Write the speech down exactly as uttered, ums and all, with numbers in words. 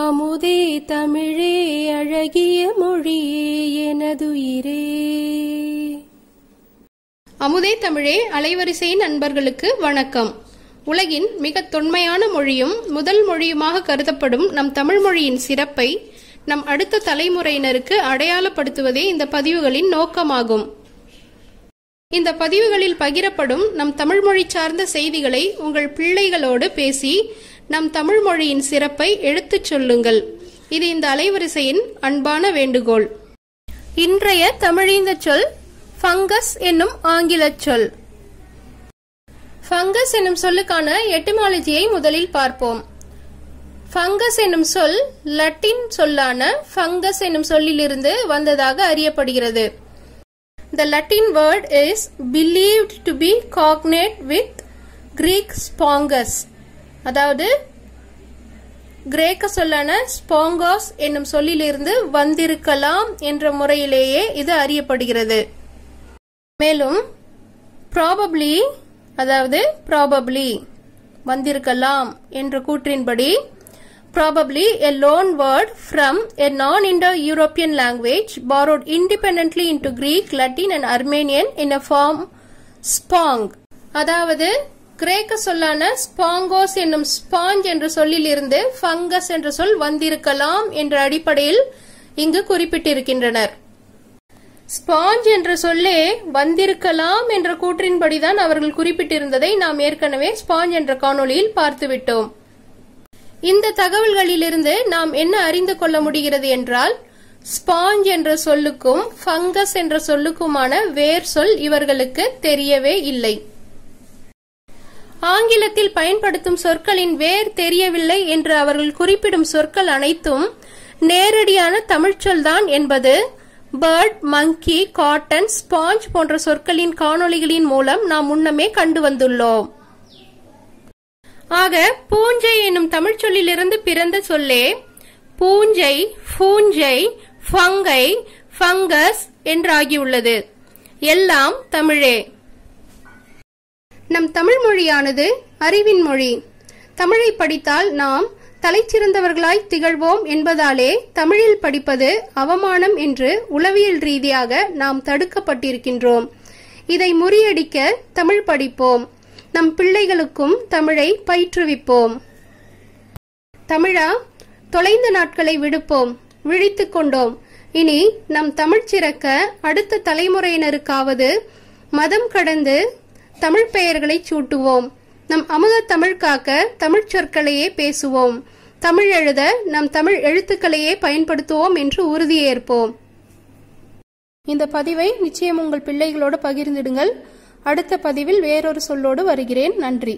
அமுதே தமிழே அழகிய மொழியே எனதுயிரே. அமுதே தமிழே அலைவரிசை நண்பர்களுக்கு வணக்கம். உலகின் மிக தொன்மையான மொழியும் முதல் மொழியுமாக கருதப்படும் நம் தமிழ் மொழியின் சிறப்பை நம் அடுத்த தலைமுறையினருக்கு அடையாளப்படுத்துவதே இந்த பதிவுகளின் நோக்கமாகும். இந்த பதிவுகளில் பகிரப்படும் நம் தமிழ் மொழி சார்ந்த செய்திகளை உங்கள் பிள்ளைகளோடு பேசி நம் தமிழ் மொழியின் சிறப்பை எடுத்துச் சொல்லுங்கள். இது இந்த அலைவரிசையின் அன்பான வேண்டுகோள். இன்றைய தமிழிந்த சொல் ஃபங்கஸ் என்னும் ஆங்கில சொல். ஃபங்கஸ் என்னும் சொல்லுக்கான எட்டிமாலஜியை முதலில் பார்ப்போம். ஃபங்கஸ் என்னும் சொல் லட்டின் சொல்லான ஃபங்கஸ் என்னும் சொல்லிலிருந்து வந்ததாக அறியப்படுகிறது. The Latin word is believed to be cognate with Greek spongus. அதாவது கிரேக்க சொல்லான ஸ்பாங்கோஸ் என்னும் சொல்லிலிருந்து வந்திருக்கலாம் என்ற முறையிலேயே இது அறியப்படுகிறது. மேலும் probably அதாவது probably வந்திருக்கலாம் என்ற கூற்றின்படி probably a loan word from a non-Indo-European language borrowed independently into Greek, Latin and Armenian in a form spong. அதாவது கிரேக்க சொல்லான ஸ்பாங்கோஸ் என்னும் ஸ்பாஞ்ச் என்ற சொல்லிலிருந்து ஃபங்கஸ் என்ற சொல் வந்திருக்கலாம் என்ற அடிப்படையில் இங்கு குறிப்பிட்டிருக்கின்றனர். ஸ்பாஞ்ச் என்ற சொல்லே வந்திருக்கலாம் என்ற கூற்றின்படிதான் அவர்கள் குறிப்பிட்டிருந்ததை நாம் ஏற்கனவே ஸ்பாஞ்ச் என்ற காணொளியில் பார்த்துவிட்டோம். இந்த தகவல்களிலிருந்து நாம் என்ன அறிந்து கொள்ள முடிகிறது என்றால், ஸ்பாஞ்ச் என்ற சொல்லுக்கும் ஃபங்கஸ் என்ற சொல்லுக்குமான வேர் சொல் இவர்களுக்கு தெரியவே இல்லை. ஆங்கிலத்தில் பயன்படுத்தும் சொற்களின் வேர் தெரியவில்லை என்று அவர்கள் குறிப்பிடும் சொற்கள் அனைத்தும் நேரடியான தமிழ்ச்சொல்தான் என்பது பேர்ட், மங்கி, காட்டன், ஸ்பாஞ்ச் போன்ற சொற்களின் காணொளிகளின் மூலம் நாம் முன்னமே கண்டு வந்துள்ளோம். ஆக பூஞ்சை என்னும் தமிழ்ச்சொல்லிலிருந்து பிறந்த சொல்லே பூஞ்சை, பூஞ்சை, ஃபங்கை, ஃபங்கஸ் என்றாகியுள்ளது. எல்லாம் தமிழே. நம் தமிழ் மொழியானது அறிவின் மொழி. தமிழை படித்தால் நாம் தலைச்சிறந்தவர்களாய் திகழ்வோம் என்பதாலே தமிழில் படிப்பது அவமானம் என்று உளவியல் ரீதியாக நாம் தடுக்கப்பட்டிருக்கின்றோம். இதை முறியடிக்க தமிழ் படிப்போம். நம் பிள்ளைகளுக்கும் தமிழை பயிற்றுவிப்போம். தமிழா, தொலைந்த நாட்களை விடுப்போம். விழித்துக் கொண்டோம். இனி நம் தமிழ் சிறக்க அடுத்த தலைமுறையினருக்காவது மதம் கடந்து தமிழ் பெயர்களை சூட்டுவோம். நம் அமுத தமிழ் காக்க தமிழ் சொற்களையே பேசுவோம். தமிழ் எழுத நம் தமிழ் எழுத்துக்களையே பயன்படுத்துவோம் என்று உறுதியேற்போம். இந்த பதிவை நிச்சயம் உங்கள் பிள்ளைகளோடு பகிர்ந்திடுங்கள். அடுத்த பதிவில் வேறொரு சொல்லோடு வருகிறேன். நன்றி.